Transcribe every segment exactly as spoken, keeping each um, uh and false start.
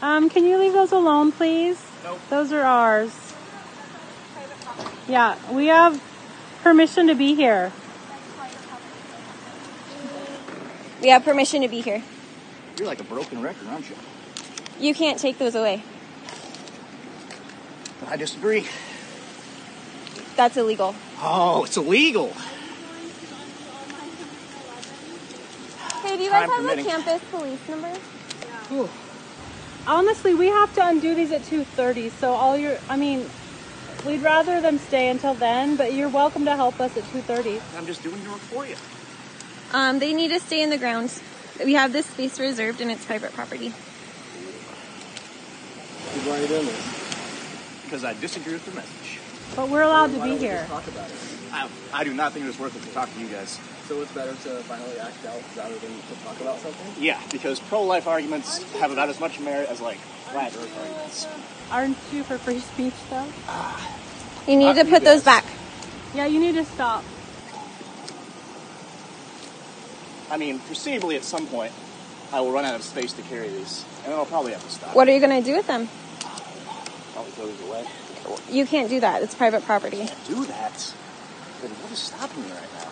Um, can you leave those alone, please? Nope. Those are ours. Yeah, we have permission to be here. We have permission to be here. You're like a broken record, aren't you? You can't take those away. I disagree. That's illegal. Oh, it's illegal. Hey, do you guys have a campus police number? Yeah. Honestly, we have to undo these at two thirty, so all your, I mean, we'd rather them stay until then, but you're welcome to help us at two thirty. I'm just doing your work for you. Um, they need to stay in the grounds. We have this space reserved and it's private property. Why are you doing this? Because I disagree with the message. But we're allowed so to be here. Talk about it? I, I do not think it was worth it to talk to you guys. So it's better to finally act out rather than to talk about something? Yeah, because pro-life arguments have about as much merit as, like, flat earth arguments. Aren't you for free speech, though? Uh, you need to put those back. Yeah, you need to stop. I mean, foreseeably at some point, I will run out of space to carry these, and I'll probably have to stop. What are you going to do with them? Probably throw these away. You can't do that. It's private property. I can't do that. Then what is stopping me right now?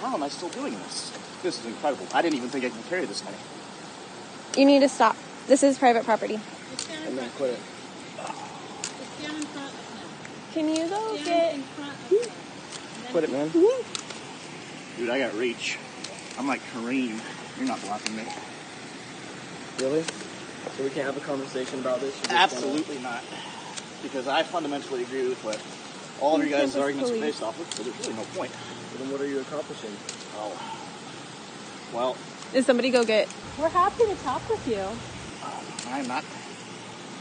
How am I still doing this? This is incredible. I didn't even think I could carry this many. You need to stop. This is private property. And then quit it. Can you go get... Quit it, man. Dude, I got reach. I'm like Kareem. You're not blocking me. Really? So we can't have a conversation about this? Absolutely not. Because I fundamentally agree with what all of you guys' arguments are based off of, so there's really no point. But then what are you accomplishing? Oh. Well. Is somebody go get... We're happy to talk with you. Um, I'm not...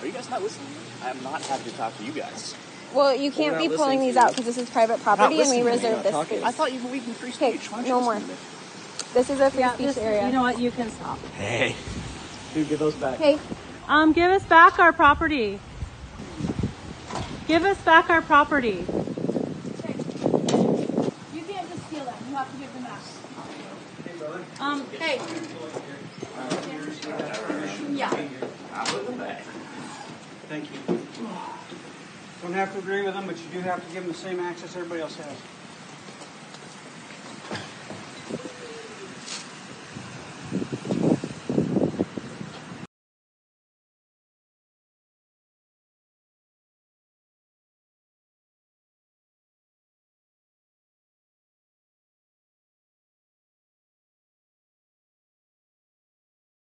Are you guys not listening? I'm not happy to talk to you guys. Well, you can't be pulling these out because this is private property and we reserve this space. I thought you believed in free speech. Okay, no more. This is a free speech area. You know what? You can stop. Hey. Dude, give those back. Hey. Um, give us back our property. Give us back our property. Okay. You can't just steal them. You have to give them back. Hey, brother. Um, hey. Yeah. I'll put them back. Thank you. Don't have to agree with them, but you do have to give them the same access everybody else has.